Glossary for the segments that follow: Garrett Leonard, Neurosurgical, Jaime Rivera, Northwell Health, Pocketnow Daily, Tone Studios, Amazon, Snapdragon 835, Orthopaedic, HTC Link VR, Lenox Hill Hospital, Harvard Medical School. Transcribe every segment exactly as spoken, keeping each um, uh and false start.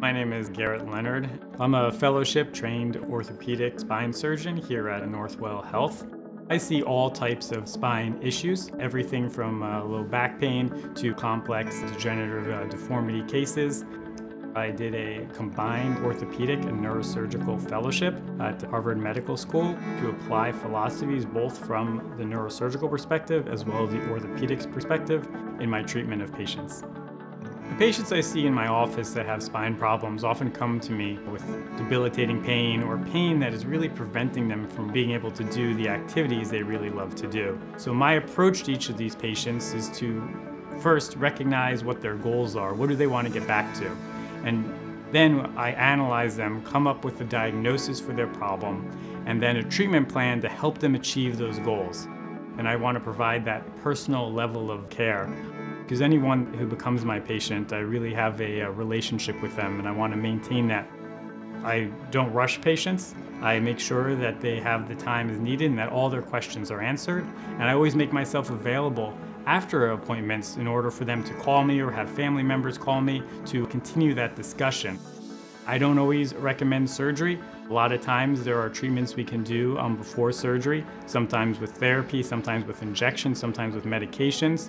My name is Garrett Leonard. I'm a fellowship-trained orthopedic spine surgeon here at Northwell Health. I see all types of spine issues, everything from uh, low back pain to complex degenerative uh, deformity cases. I did a combined orthopedic and neurosurgical fellowship at Harvard Medical School to apply philosophies both from the neurosurgical perspective as well as the orthopedics perspective in my treatment of patients. The patients I see in my office that have spine problems often come to me with debilitating pain or pain that is really preventing them from being able to do the activities they really love to do. So my approach to each of these patients is to first recognize what their goals are. What do they want to get back to? And then I analyze them, come up with a diagnosis for their problem, and then a treatment plan to help them achieve those goals. And I want to provide that personal level of care. Because anyone who becomes my patient, I really have a, a relationship with them, and I want to maintain that. I don't rush patients. I make sure that they have the time as needed and that all their questions are answered. And I always make myself available after appointments in order for them to call me or have family members call me to continue that discussion. I don't always recommend surgery. A lot of times there are treatments we can do um, before surgery, sometimes with therapy, sometimes with injections, sometimes with medications.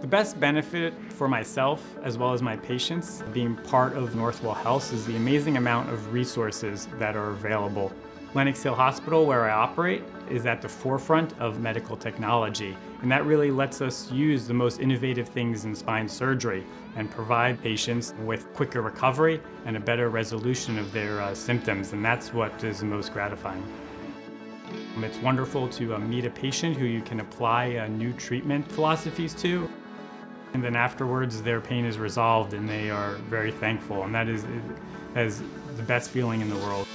The best benefit for myself as well as my patients being part of Northwell Health is the amazing amount of resources that are available. Lenox Hill Hospital, where I operate, is at the forefront of medical technology, and that really lets us use the most innovative things in spine surgery and provide patients with quicker recovery and a better resolution of their uh, symptoms, and that's what is the most gratifying. It's wonderful to uh, meet a patient who you can apply uh, new treatment philosophies to, and then afterwards their pain is resolved and they are very thankful, and that is, that is the best feeling in the world.